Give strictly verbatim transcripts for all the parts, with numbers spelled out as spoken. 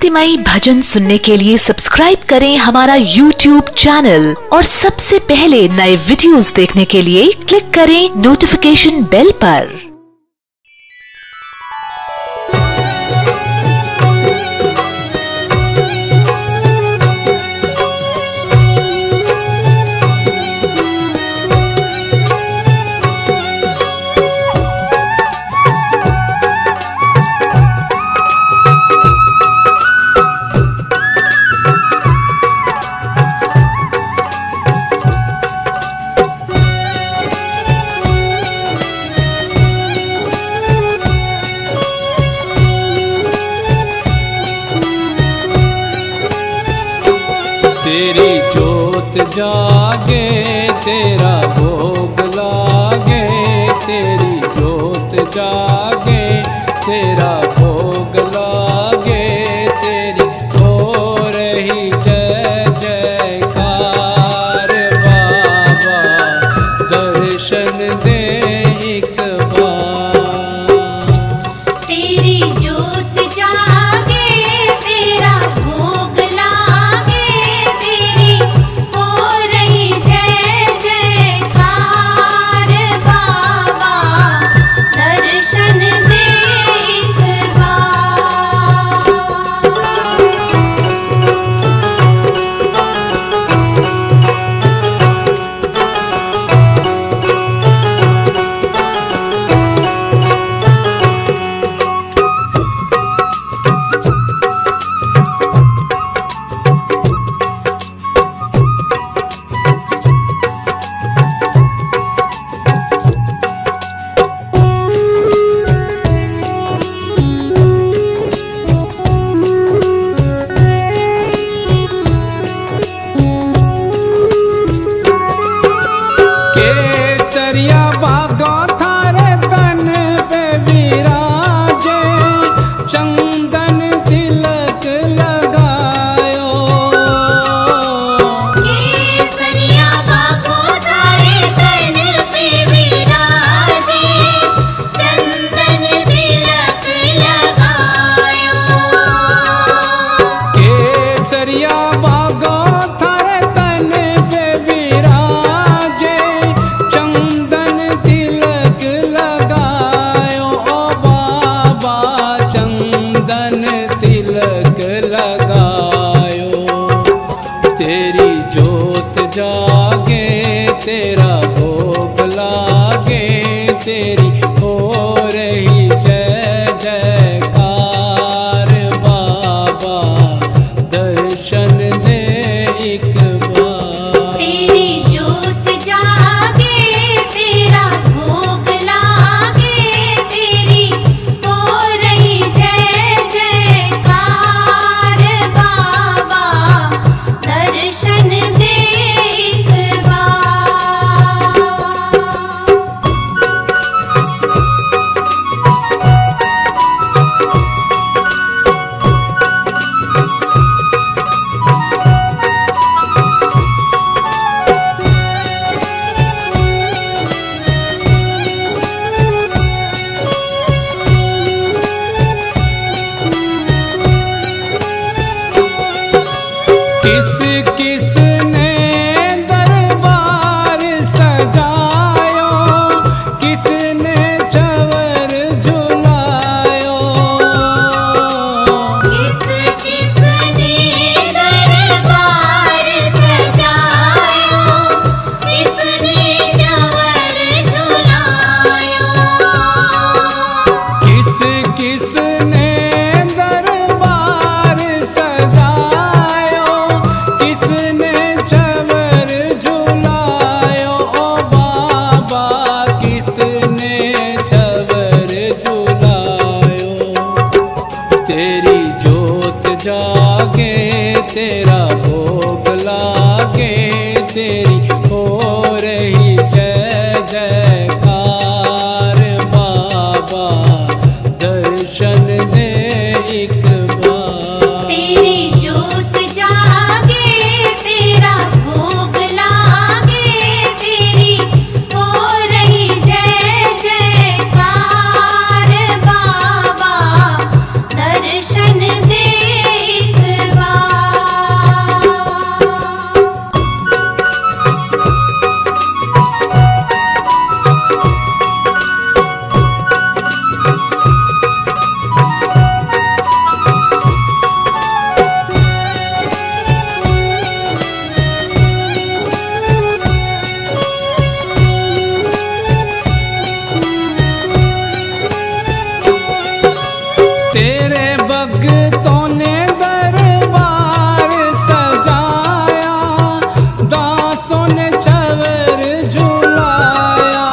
भक्तिमयी भजन सुनने के लिए सब्सक्राइब करें हमारा यूट्यूब चैनल और सबसे पहले नए वीडियोस देखने के लिए क्लिक करें नोटिफिकेशन बेल पर। तेरी जोत जागे तेरा भोग लागे, तेरी जोत जागे तेरा भोग लागे, तेरी हो रही जय जयकार बाबा दर्शन दे एक बार। तेरी जोत जागे तेरा भोग तेरा भोग लागे, तेरी हो रही जय जयकार बाबा दर्शन दे एक बार। तेरी जोत जागे तेरा भोग लागे, तेरी हो रही जय जयकार बाबा दर्शन दे एक बार। किस किसने दरबार सजायो, किसने चवर झुलायो, किस किसने दरबार सजायो, किसने चवर झुलायो, किस किसने दरबार सजायो, भगतों ने दरबार सजाया, दासों ने छवर झुलाया।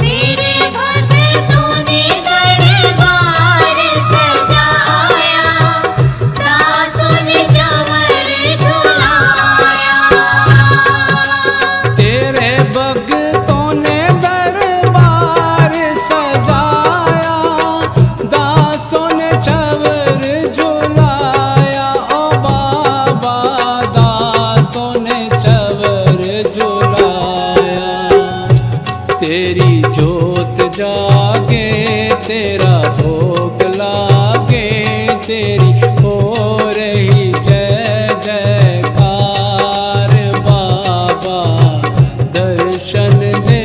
मेरे भगतों ने दरबार सजाया, दासों ने छवर झुलाया। तेरे भगतों ने दरबार सजाया, तेरा भोग लागे, तेरी हो रही जय जयकार। बाबा दर्शन दे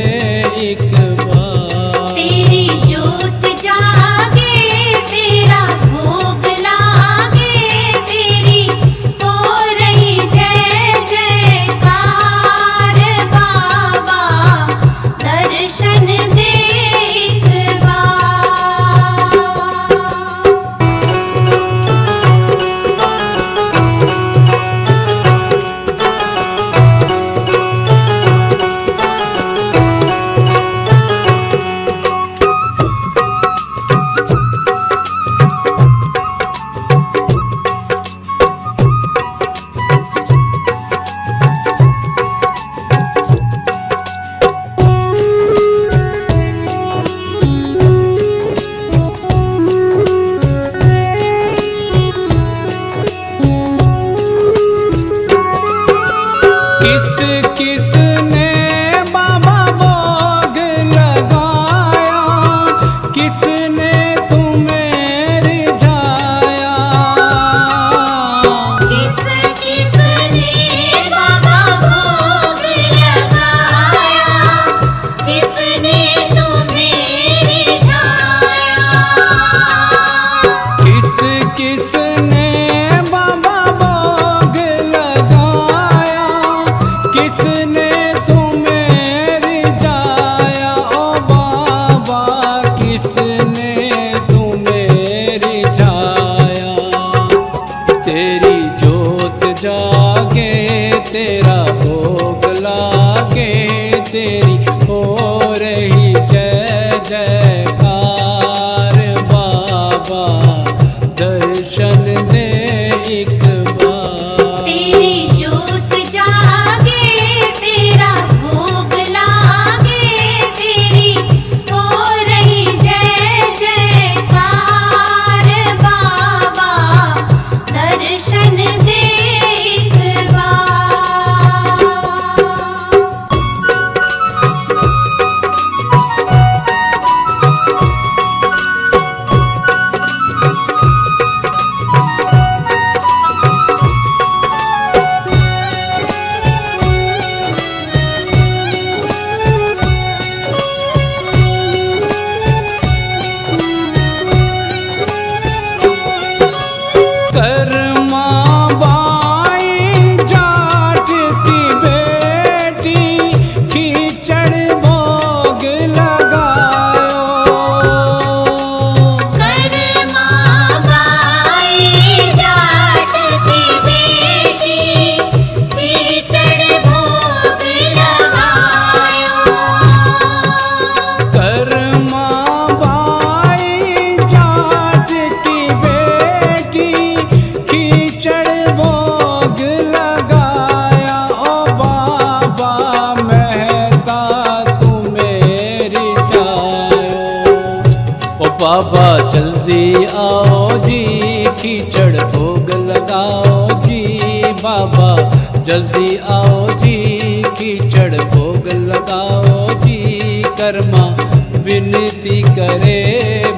एक बार, तेरी जोत जागे, तेरा भोग लागे, तेरी हो रही जय जयकार। बाबा दर्शन दे एक बार। तेरा भोग लागे, तेरी हो रही जय जयकार। बाबा दर्शन दे एक बार, तेरी जोत जागे, तेरा भोग लागे, तेरी हो रही जय जयकार। बाबा दर्शन दे एक बार। बाबा जल्दी आओ जी, खिचड़ भोग लगाओ जी। बाबा जल्दी आओ जी, खिचड़ भोग लगाओ जी। कर्मा विनती करे